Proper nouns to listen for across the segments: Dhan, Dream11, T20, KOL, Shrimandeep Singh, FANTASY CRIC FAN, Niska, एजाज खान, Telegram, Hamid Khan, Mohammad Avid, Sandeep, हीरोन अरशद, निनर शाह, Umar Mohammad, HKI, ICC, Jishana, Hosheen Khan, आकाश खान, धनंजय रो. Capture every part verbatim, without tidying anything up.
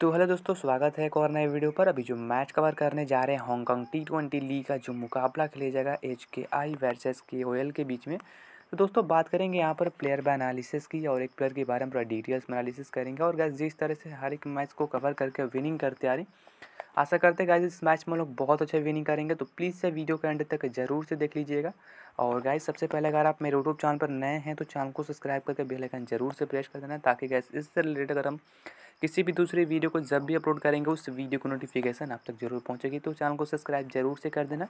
तो हेलो दोस्तों, स्वागत है एक और नए वीडियो पर। अभी जो मैच कवर करने जा रहे हैं हांगकांग टी ट्वेंटी लीग का जो मुकाबला खेला जाएगा एच के आई वर्सेस के ओ एल के बीच में। तो दोस्तों बात करेंगे यहाँ पर प्लेयर बाय एनालिसिस की और एक प्लेयर के बारे में पूरा डिटेल्स में एनालिसिस करेंगे। और गाइस जिस तरह से हर एक मैच को कवर करके विनिंग करते आ रही, आशा करते हैं गाइस इस मैच में लोग बहुत अच्छे विनिंग करेंगे। तो प्लीज़ से वीडियो के एंड तक जरूर से देख लीजिएगा। और गाइस सबसे पहले अगर आप मेरे यूट्यूब चैनल पर नए हैं तो चैनल को सब्सक्राइब करके बेल आइकन जरूर से प्रेस कर देना, ताकि गाइस इससे रिलेटेड अगर हम किसी भी दूसरे वीडियो को जब भी अपलोड करेंगे उस वीडियो की नोटिफिकेशन आप तक जरूर पहुँचेगी। तो चैनल को सब्सक्राइब जरूर से कर देना।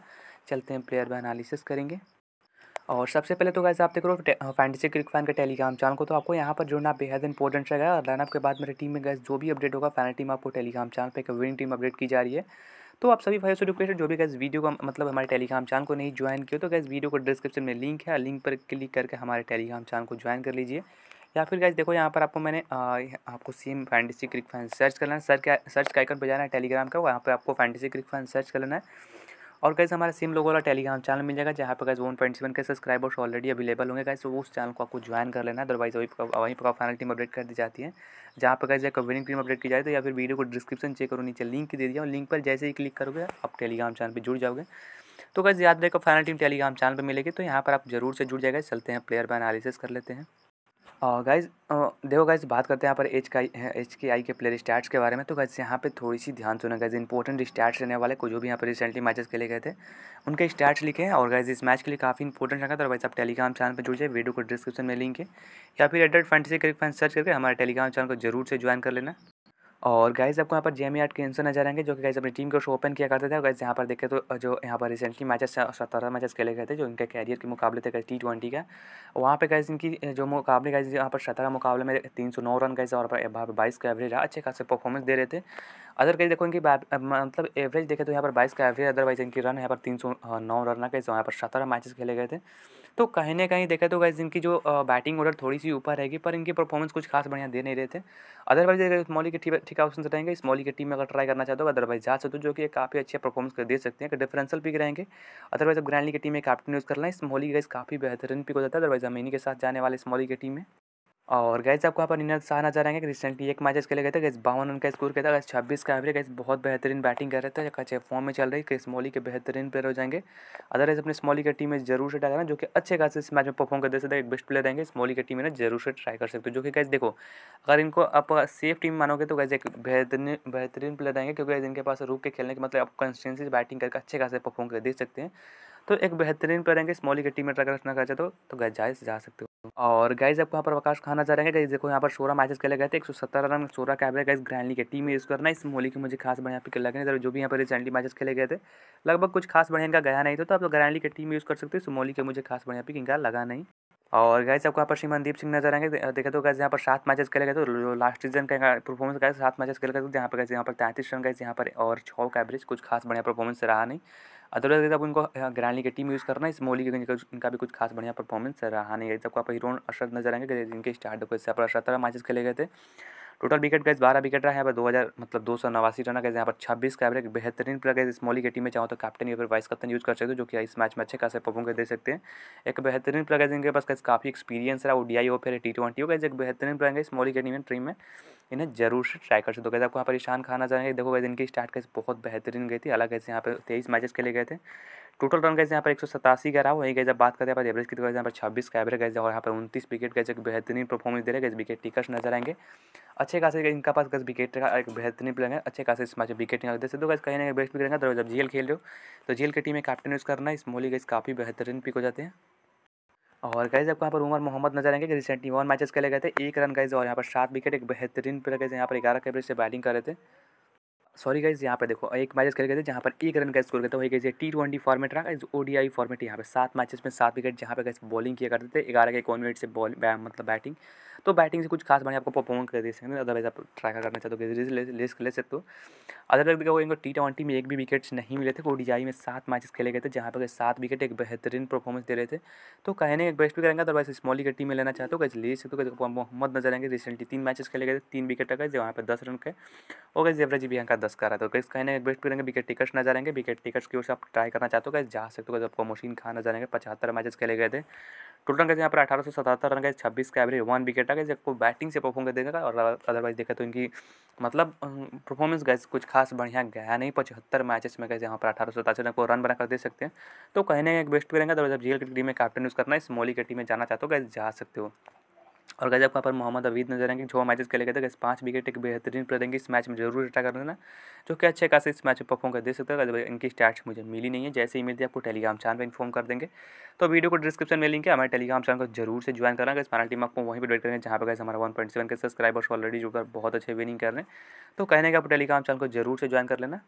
चलते हैं प्लेयर बाय एनालिसिस करेंगे। और सबसे पहले तो गाइस आप देख रहे हो फैंटेसी क्रिकेट फैन के टेलीग्राम चैनल को, तो आपको यहाँ पर जुड़ना बेहद इंपॉर्टेंट रहेगा। और लाइनअप के बाद मेरे टीम में गाइस जो भी अपडेट होगा फैन टीम आपको टेलीग्राम चैनल पे एक विनिंग टीम अपडेट की जा रही है। तो आप सभी भाइयों से रिक्वेस्ट, जो भी गाइस वीडियो का मतलब हमारे टेलीग्राम चैनल को नहीं ज्वाइन किया तो गाइस वीडियो को डिस्क्रिप्शन में लिंक है, लिंक पर क्लिक करके हमारे टेलीग्राम चैनल को ज्वाइन कर लीजिए। या फिर गाइस देखो यहाँ पर आपको मैंने आ, आपको same fantasy cricket fan search कर लेना है, सर्च का सर्च का आइकन पर जाना है टेलीग्राम का, वहाँ पर आपको फैंटेसी क्रिकेट फैन सर्च कर लेना है। और कैसे हमारा सेम लोगों वाला टेलीग्राम चैनल मिल जाएगा, जहाँ पर कैसे वन पॉइंट सेवन के सब्सक्राइबर्स ऑलरेडी अवेलेबल होंगे कैसे, तो वो उस चैनल को आपको ज्वाइन कर लेना। अदरवाइज वही वहीं पर फाइनल टीम अपडेट कर दी जाती है, जहाँ पर कैसे विनिंग टीम अपडेट की जाए। तो या फिर वीडियो को डिस्क्रिप्शन चेक करो, नीचे लिंक दे दिया और लिंक पर जैसे ही क्लिक करोगे आप टेलीग्राम चैनल पर जुड़ जाओगे। तो कैसे याद रखो फाइनल टीम टेलीग्राम चैनल पर मिलेगी, तो यहाँ पर आप जरूर से जुड़ जाएगा। चलते हैं प्लेयर बाय एनालिसिस कर लेते हैं। और गाइज देखो गाइज बात करते हैं यहाँ पर एच का एच के आई के प्लेयर स्टैट्स के बारे में। तो गाइज यहाँ पे थोड़ी सी ध्यान सुना गाइज, इंपॉर्टेंट स्टैट्स रहने वाले को जो भी यहाँ पर रिसेंटली मैचेस खेले गए थे उनके स्टैट्स लिखे हैं। और गाइज इस मैच के लिए काफ़ी इंपॉर्टेंट रखा था। और गाइज आप टेलीग्राम चैनल पर जुड़ जाए, वीडियो को डिस्क्रिप्शन में लिंक है, या फिर added fantasy cricket fan search करके हमारे टेलीग्राम चैनल को जरूर से ज्वाइन कर लेना। और गाइज आपको यहाँ पर जेएम आर्ट के आंसर नजर आएंगे, जो कि गाइज अपनी टीम को शो ओपन किया करते थे। और गाइज यहाँ पर देखे तो जो यहाँ पर रिसेंटली मैचेस सत्रह मैचेस खेले गए थे, जो इनके कैरियर के मुकाबले थे गाइज टी ट्वेंटी का, वहाँ पे गाइज इनकी जो मुकाबले गाइज यहाँ पर सत्रह मुकाबले में तीन सौ नौ रन गाइज और यहाँ पर बाईस का एवरेज रहा, अच्छे खासे परफॉर्मेंस दे रहे थे। अदरवाइज देखो इनकी मतलब एवरेज देखे तो यहाँ पर बाईस का एवरेज, अदरवाइज इनकी रन यहाँ पर तीन सौ नौ रन ना गाइज, यहाँ पर सत्रह मैचेस खेले गए थे। तो कहीं ना कहीं देखे तो गाइज इनकी जो बैटिंग ऑर्डर थोड़ी सी ऊपर रहेगी, पर इनकी परफॉर्मेंस कुछ खास बढ़िया दे नहीं रहे थे। अदरवाइज मौली की ठीक ऑप्शन रहेंगे, इस मौली की टीम में अगर ट्राई करना चाहते हो अदरवाइज जा सकते हो, जो कि काफ़ी अच्छे परफॉर्मेंस कर दे सकते हैं कि डिफरेंशियल पिक रहेंगे। अदरवाइज अब ग्रैंडली की टीम में कैप्टन यूज़ करना है, इस मौली गाइज काफ़ी बेहतरीन पिक हो जाता है। अदरवाइज हम इन्हीं के साथ जाने वाले इस मौली की टीम में। और गाइज आपको यहाँ पर निनर शाह नजर आएंगे, रिसेंटली एक मैचेस खेले गए थे गाइज, बावन रन का स्कोर किया था गाइज, छब्बीस का एवरेज गाइज, बहुत बेहतरीन बैटिंग कर रहे थे, अच्छे फॉर्म में चल रही है, स्मॉली के बेहतरीन प्लेयर हो जाएंगे। अदरवाइज अपने स्मॉली की टीम में जरूर से ट्राई करना, जो कि अच्छे खास इस मैच में परफॉर्म कर दे सकते हैं, एक बेस्ट प्लेयर रहेंगे स्मॉली की टीम में, जरूर से ट्राई कर सकते हो। जो कि गाइज देखो अगर इनको आप सेफ टीम मानोगे तो गाइज एक बेहतरीन बेहतरीन प्लेयर रहेंगे, क्योंकि इनके पास रुक के खेलने के मतलब आप कंसिस्टेंसी बैटिंग करके अच्छे खासे परफॉर्म कर दे सकते हैं। तो एक बेहतरीन प्लेयर रहेंगे, स्मॉली की टीम में ट्राई रखना चाहते हो तो गाइज जाए जा सकते हो। और गाइज आपको यहाँ पर आकाश खान नजर आएंगे गाइज, देखो यहाँ पर सोलह मैचेस खेले गए थे, एक सौ सत्रह रन सोलह का एवरेज गाइज, ग्रैंडली के टीम में यूज़ करना, इस मौली की मुझे खास बढ़िया पिक लगे नहीं। जो भी यहाँ पर रिसेंटली मैचेस खेले गए थे लगभग कुछ खास बढ़िया इनका गया नहीं था, तो आप ग्रैंडली के टीम यूज़ कर सकते हो, इस मौली के मुझे खास बढ़िया पिक इनका लगा नहीं। और गाइज आपको यहाँ पर श्रीमनदीप सिंह नजर आएंगे, देखे तो गाइज यहाँ पर सात मैचेस खेले गए थे, जो लास्ट सीजन का परफॉर्मेंस गाइज सात मैचेस खेले गए थे, जहाँ पर गाइज यहाँ पर तैंतीस रन गाइज यहाँ पर और छः का एवरेज, कुछ खास बढ़िया परफॉर्मेंस रहा नहीं। अदरवाइज आप उनको ग्रैंडली की टीम यूज़ करना, इस मौली के इनका भी कुछ खास बढ़िया परफॉर्मेंस रहा नहीं। गाइज आपको आप हीरोन अरशद नजर आएंगे, जिनके स्टार्ट यहाँ पर सत्रह मैचेस खेले गए थे, टोटल विकेट गाइज बारह विकेट रहा है, यहाँ पर दो हज़ार मतलब दो सौ नवासी रन गए, यहाँ पर छब्बीस का एवरेज, बेहतरीन प्लेयर गए। इस मौली की टीम में चाहो तो कैप्टन या फिर वाइस कैप्टन यूज़ कर सकते हो, जो कि इस मैच में अच्छे खासे परफॉर्म कर दे सकते हैं। एक बेहतरीन प्लेयर गए, जिनके पास कैसे काफ़ी एक्सपीरियंस रहा, ओडीआई हो फिर टी ट्वेंटी हो गए, एक बेहतरीन प्लेयर गए इस मौली की टीम में टीम में इन्हें जरूर से ट्राई कर सकते हो। गए आपको यहाँ पर ईशान खाना जाएंगे, देखो गए इनकी स्टार्ट कैसे बहुत बेहतरीन गई थी, अलग ऐसे यहाँ पर तेईस मैचेस खेले गए थे, टोटल रन कैसे यहाँ पर एक सौ सतासी का रहा, वही गए जब बात करते हैं पर एवरेज की तो यहाँ पर छब्बीस का एवरेज गए और यहाँ पर उनतीस विकेट गए, एक बेहतरीन परफॉर्मेंस दे रहे गए, विकेट टेकर्स नजर आएंगे, अच्छे खासे इनका पास गए विकेट का एक बेहतरीन प्लेयर है, अच्छे खासे इस मैच में विकेट नहीं देते तो गए कहीं ना कहीं बेस्ट पिक रहेगा। जब जेल खेल रहे हो तो जेल की टीम में कैप्टन यूज़ करना, इस मौली गए काफ़ी बेहतरीन पिक हो जाते हैं। और गाइज आपको यहाँ पर उमर मोहम्मद नजर आएंगे, रिसेंटली वन मैचेस खेले गए थे, एक रन गाइज और यहाँ पर सात विकेट, एक बेहतरीन प्लेयर गए, यहाँ पर ग्यारह के एवरेज से बैटिंग कर रहे थे। सॉरी गाइज यहाँ पे देखो एक मैचेस खेले गए थे, जहाँ पर एक रन का स्कोर करते थे, वही गई टी ट्वेंटी फॉर्मेट रहा गाइज, ओडीआई फॉर्मेट यहाँ पे सात मैचेस में सात विकेट, जहाँ पे गाइज बॉलिंग किया करते थे, ग्यारह के इक्यावन मिनट से बॉल मतलब बैटिंग, तो बैटिंग से कुछ खास बढ़िया आपको परफॉर्म कर दे सकते हैं। अदरवाइज आप ट्राई करना चाहते हो रिस्क ले ले सकते हो। अदरवाइज देखो इनको टी ट्वेंटी में एक भी विकेट्स नहीं मिले थे, ओडीआई में सात मैचेस खेले गए थे, जहाँ पर सात विकेट एक बेहतरीन परफॉर्मेंस दे रहे थे, तो कहने एक बेस्ट भी करेंगे। अदरवाइज स्मॉली की टीम में लेना चाहते हो गाइज ले सकते हो। देखो मोहम्मद नजर आएंगे, रिसेंटली तीन मैचेस खेले गए थे, तीन विकेट रखा जहाँ पर दस रन के और गाइज एवरेज भी यहाँ का दस का रहा था, तो गाइज कहने एक बेस्ट भी करेंगे। विकेट टेकर्स नजर आएंगे, विकेट टेकर्स की ओर से आप ट्राई करना चाहते हो गाइज जा सकते हो। होशीन खान नजर आएंगे, पचहत्तर मैचेस खेले गए थे, टोटल रन गए यहाँ पर अठारह सौ सतहत्तर रन गए, छब्बीस का एवरेज, वन विकेट आ गए। जब को बैटिंग से परफॉर्म कर देगा और अदरवाइज देखा तो इनकी मतलब परफॉर्मेंस गए कुछ खास बढ़िया गया नहीं। पचहत्तर मैचेस में गए यहाँ पर अठारह सौ सतासी रन को रन बनाकर दे सकते हैं, तो कहने का एक बेस्ट करेंगे। अगर जब जीएल की टीम में कैप्टन यूज़ करना है, स्मॉली की टीम में जाना चाहते हो गए जा सकते हो। और गए आपका पर मोहम्मद अवीद नजर आएंगे, छः मैचेस के लिए गए थे, पाँच विकेट एक बेहतरीन प्लेयर रहेंगे। इस मैच में जरूर रिटा कर देना, जो कि अच्छे खासे इस मैच में परफॉर्म कर दे सकते हैं। अगर इनकी स्टैट्स मुझे मिली नहीं है, जैसे ही मिलती है आपको टेलीग्राम चैनल पर इन्फॉर्म कर देंगे। तो वीडियो को डिस्क्रिप्शन में लिंक है, हमारे टेलीग्राम चैनल को जरूर से ज्वाइन करना। इस पैनल टीम आपको वहीं पर वेट करेंगे जहाँ पर गए हमारा वन पॉइंट सेवन के सब्सक्राइबर्स ऑलरेडी जुड़कर बहुत अच्छे विनिंग कर रहे हैं। तो कहने का आप टेलीग्राम चैनल को जरूर से ज्वाइन कर लेना।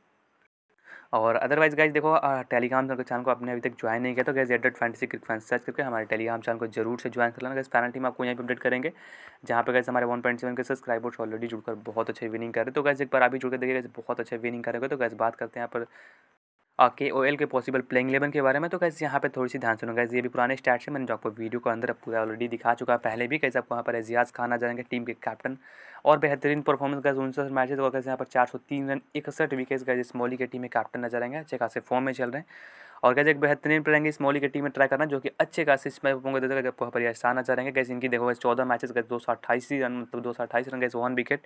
और अदरवाइज गाइज देखो, टेलीग्राम चैनल को आपने अभी तक ज्वाइन नहीं किया तो guys at fantasy cricket fan search करके हमारे टेलीग्राम चैनल को जरूर से ज्वाइन कर लेना। गाइज पैनल टीम आपको यहाँ पर अपडेट करेंगे जहाँ पे गाइज हमारे वन पॉइंट सेवन के सब्सक्राइबर्स ऑलरेडी जुड़कर बहुत अच्छे विनिंग कर रहे हैं। तो गाइज एक बार आप भी जुड़कर देखिए, बहुत अच्छे विनिंग करेंगे। तो गाइज बात करते हैं यहाँ पर केओएल के पॉसिबल प्लेइंग इलेवन के बारे में। तो गाइस यहाँ पे थोड़ी सी ध्यान सुनो गाइस, ये भी पुराने स्टार्ट से मैंने जो आपको वीडियो के अंदर पूरा ऑलरेडी दिखा चुका है पहले भी। कैसे आपको यहाँ पर एजाज खान आ जाएंगे टीम के कैप्टन और बेहतरीन परफॉर्मेंस का उनसठ मैचेस और कैसे यहाँ पर चार सौ तीन रन इकसठ विकेट्स का स्मॉली के टीम में कैप्टन नजर आएंगे। अच्छे खासे फॉर्म में चल रहे हैं और कैसे एक बेहतरीन प्लेयर रहेंगे स्मॉली की टीम में ट्राई करना, जो कि अच्छे खासे इसमें होंगे। जब यहाँ पर एहसान आ जाएंगे कैसे इनकी देखो चौदह मैचेस गए दो सौ अट्ठाईस रन, मतलब दो सौ अट्ठाईस रन गए वन विकेट,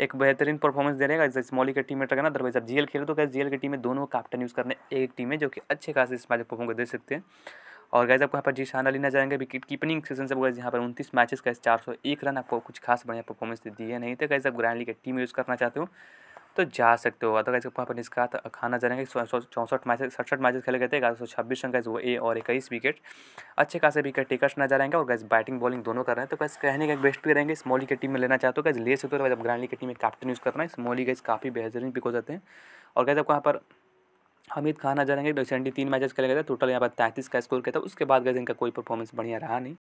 एक बेहतरीन परफॉर्मेंस दे रहे हैं। स्मॉली की टीम में ट्राई करना, अदरवाइज अब जीएल खेले तो कैसे जीएल की टीम में दोनों कैप्टन यूज़ करने एक टीम है, जो कि अच्छे खासे इस मैच परफॉर्म को दे सकते हैं। और गाइस आपको यहाँ पर जिशाना लेना जाएंगे विकेट कीपनिंग सेशन से। गाइस यहाँ पर उनतीस मैचेस का चार सौ एक रन, आपको कुछ खास बढ़िया परफॉर्मेंस दिए नहीं थे। गाइस आप ग्रैंड लीग की टीम यूज़ करना चाहते हो तो जा सकते हो। तो गाइस आपको यहाँ पर निस्का खाना जाएंगे, चौंसठ मैचेस सड़सठ मैचेस खेले गए थे, ग्यारह सौ छब्बीस रन गाइस वो ए और इक्कीस विकेट, अच्छे खासे विकेट टेकर्स नजर आएंगे। और गाइस बैटिंग बॉलिंग दोनों कर रहे हैं, तो गाइस कहने का बेस्ट भी रहेंगे। स्मॉली की टीम में लेना चाहते हो गाइस ले सकते हो, जब ग्रैंड लीग की टीम में कैप्टन यूज़ करना है। स्मॉली गाइस काफ़ी बेहतरीन पिक हो जाते हैं। और गाइस आपको यहाँ पर हमीद खान आ जाएंगे, रिसेंटली तीन मैचेस खेले गए थे, टोटल यहाँ पर तैंतीस का स्कोर किया था। उसके बाद गाइस इनका कोई परफॉर्मेंस बढ़िया रहा नहीं।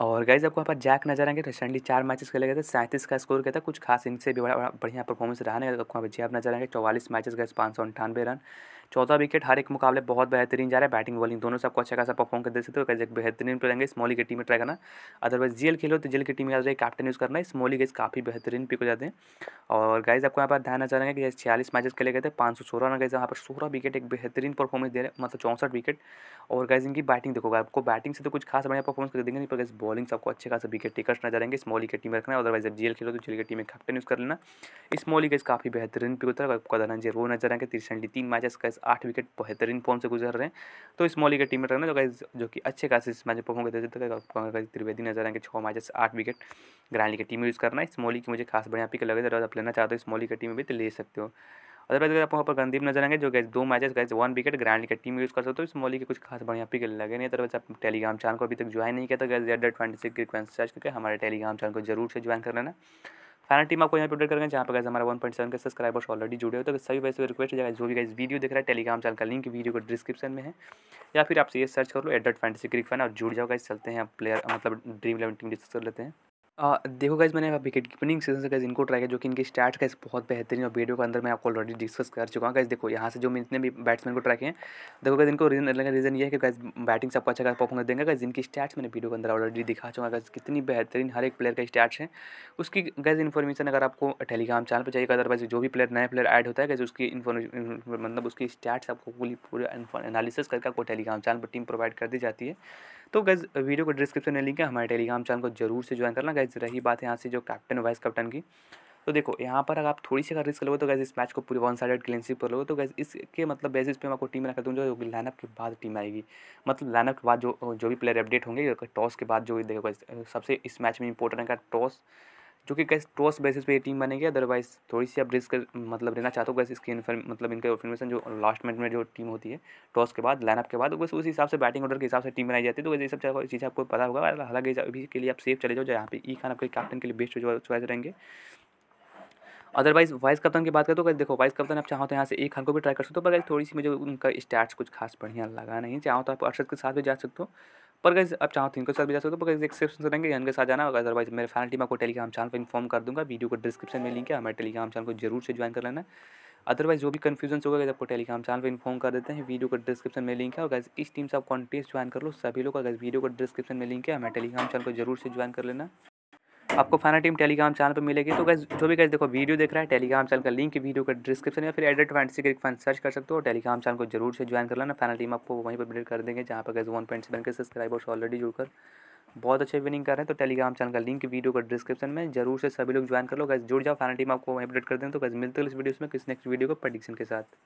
और गाइस आपको यहाँ पर जैक नजर आएंगे, रिसेंटली चार मैचेस खेले गए थे, सैंतीस का स्कोर किया था, कुछ खास इनसे भी बड़ा बढ़िया परफॉर्मेंस रहा नहीं। आपको यहाँ पर जैक नजर आएंगे, चौवालीस मैचेस गए पाँच सौ अंठानवे रन, चौदह विकेट, हर एक मुकाबले बहुत बेहतरीन जा रहा है। बैटिंग बॉलिंग दोनों सबको अच्छा खासा परफॉर्म कर दे सकते हो। कैसे एक बेहतरीन प्लेयर रहेंगे स्मॉली की टीम में ट्राई करना, अदरवाइज जीएल खेलो तो जीएल की टीम में कैप्टन यूज़ करना है। स्मॉली गाइस काफ़ी बेहतरीन पिक हो जाते हैं। और गाइस आपको यहाँ पर ध्यान नजर आएंगे कि छियालीस मैचेस खेले गए थे, पाँच सौ सोलह रन गए, यहाँ पर सोलह विकेट एक बेहतरीन परफॉर्मेंस दे रहे, मतलब चौंसठ विकेट। और गाइस इनकी बैटिंग देखोगे, आपको बैटिंग से तो कुछ खास बढ़िया परफॉर्मेंस कर देंगे नहीं, पर गाइस बॉलिंग सबको अच्छे खासा विकेट टेकर्स नजर आएंगे। स्मॉली की टीम में रखना, अदरवाइज जब जीएल खेलो तो जीएल की टीम में कैप्टन यूज़ कर लेना। स्मॉली गाइस काफ़ी बेहतरीन पिक होता है। आपको धनंजय रो नजर आएंगे, रिसेंटली तीन मैचेस का आठ विकेट बेहतरीन फॉर्म से गुजर रहे हैं। तो स्मॉली की टीम में रहना, जो गाइस जो कि अच्छे खासे इस मैच में परफॉर्म करते थे। त्रिवेदी नजर आएंगे, छः मैचेस आठ विकेट, ग्रैंड लीग की टीम यूज़ करना है। स्मॉली की मुझे खास बढ़िया पिक लगे, अगर आप लेना चाहते हो स्मॉली की टीम में भी तो ले सकते हो। अदरवाइज अगर आप वहाँ पर संदीप नजर आएंगे, जो गाइस दो matches guys one wicket, grand league की टीम यूज़ कर सकते हो। स्मॉली की कुछ खास बढ़िया पिक लगे नहीं। अदरवाइज आप टेलीग्राम चैनल को अभी तक ज्वाइन नहीं किया तो guys at fantasy cricket fan search करके हमारे टेलीग्राम चैनल को जरूर से ज्वाइन कर लेना। फाइनल टीम आपको यहाँ पर अपडेट करेंगे जहाँ पर गाइस हमारा वन पॉइंट सेवन के सब्सक्राइबर्स ऑलरेडी जुड़े हो। तो सभी वैसे रिक्वेस्ट है, जो भी गाइस वीडियो देख रहा है टेलीग्राम चैनल का लिंक वीडियो को डिस्क्रिप्शन में है, या फिर आपसे ये सर्च कर लो एट फैंटेसी क्रिकेट फैन और जुड़ जाओ। गाइस चलते हैं प्लेयर मतलब ड्रीम इलेवन टीम डिस्कस कर लेते हैं। आ, देखो गाइस मैंने विकेट कीपिंग सेशन से गाइस इनको ट्राई किया, जो कि इनकी स्टैट्स गाइस बहुत बेहतरीन और वीडियो के अंदर मैं आपको ऑलरेडी डिस्कस कर चुका हूँ। गाइस देखो यहाँ से जो मैं इतने भी बैट्समैन को ट्राई किए हैं, देखो गाइस इनको रीजन रीजन ये है कि गाइस बैटिंग सबको अच्छा परफॉर्मेंस देंगे। गाइस इनकी स्टैट्स मैंने वीडियो के अंदर ऑलरेडी दिखा चुका गाइस, कितनी बेहतरीन हर एक प्लेयर का स्टैट्स है। उसकी गाइस इन्फॉर्मेशन अगर आपको टेलीग्राम चैनल पर चाहिए, अदरवाइज जो भी प्लेयर नया प्लेयर ऐड होता है गाइस उसकी इन्फॉर्मेशन मतलब उसकी स्टैट्स आपको पूरी पूरा एनालिसिस करके आपको टेलीग्राम चैनल पर टीम प्रोवाइड कर दी जाती है। तो गाइस वीडियो को डिस्क्रिप्शन में लिंक है, हमारे टेलीग्राम चैनल को जरूर से ज्वाइन करना। गाइस रही बात है यहाँ से जो कैप्टन वाइस कैप्टन की, तो देखो यहाँ पर अगर आप थोड़ी सी अगर रिस्क लोगे तो गाइस इस मैच को पूरी वन साइडेड क्लीन स्वीप कर लोगे। तो गाइस इसके मतलब बेसिस पे मैं आपको टीम रखा दूँगा, जो लाइनअप के बाद टीम आएगी, मतलब लाइनअप के बाद जो जो भी प्लेयर अपडेट होंगे टॉस के बाद। जो देखो सबसे इस मैच में इंपॉर्टेंट रहेगा टॉस, जो कि गाइस टॉस बेसिस पे ये टीम बनेगी। अदरवाइज थोड़ी सी आप रिस्क मतलब लेना चाहते हो गाइस, इसकी मतलब इनका इन्फॉर्मेशन जो लास्ट मिनट में जो टीम होती है टॉस के बाद लाइनअप के बाद, बस उस हिसाब से बैटिंग ऑर्डर के हिसाब से टीम बनाई जाती है। तो ये सब चीज़ें आपको पता होगा, हालांकि अभी के लिए आप सेफ चले जाओ, जो यहाँ पे ई खान आपके कैप्टन के लिए बेस्ट चॉइस रहेंगे। अदरवाइज वाइस कप्तान की बात करें तो गाइस देखो वाइस कप्तान आप चाहो तो यहाँ से एक खान को भी ट्राई कर सकते हो, पर गाइस थोड़ी सी मुझे उनका स्टैट्स कुछ खास बढ़िया लगा नहीं। चाहो तो आप अर्शद के साथ भी जा सकते हो, पर गाइस आप चाहो तो इनके साथ भी जा सकते हो, पर गाइस एक्सेप्शन रहेंगे इनके साथ जाना। अदरवाइज मेरे फैनल टीम आपको टेलीग्राम चैनल पर इन्फॉर्म कर दूंगा, वीडियो को डिस्क्रिप्शन में लिंक है, हमारे टेलीग्राम चैनल को जरूर से ज्वाइन कर लेना। अदरवाइज जो भी कन्फ्यूजन होगा आपको टेलीग्राम चैनल पर इन्फॉर्म कर देते हैं, वीडियो को डिस्क्रिप्शन में लिंक है। और गाइस इस टीम से आप कॉन्टेस्ट ज्वाइन कर लो सभी लोग, अगर वीडियो को डिस्क्रिप्शन में लिंक है, हमारे टेलीग्राम चैनल को जरूर से ज्वाइन कर लेना। आपको फैनल टीम टेलीग्राम चैनल पर मिलेगी। तो गाइस जो भी गाइस देखो वीडियो देख रहा है टेलीग्राम चैनल का लिंक वीडियो का डिस्क्रिप्शन या फिर edit fantasy cricket fan search कर सकते हो। टेलीग्राम चैनल को जरूर से ज्वाइन कर लेना, फैनल टीम आपको वहीं पर अपडेट कर देंगे जहाँ पर गाइस वन पॉइंट सेवन के सब्सक्राइबर्स ऑलरेडी जुड़कर बहुत अच्छे विनिंग कर रहे हैं, तो टेलीग्राम चैनल का लिंक वीडियो का डिस्क्रिप्शन में जरूर से सभी लोग ज्वाइन कर लो गाइस, जुड़ जाओ, फैन टीम आपको अपडेट कर दें। तो गाइस मिलते हैं इस वीडियो में किस नेक्स्ट वीडियो को प्रेडिक्शन के साथ।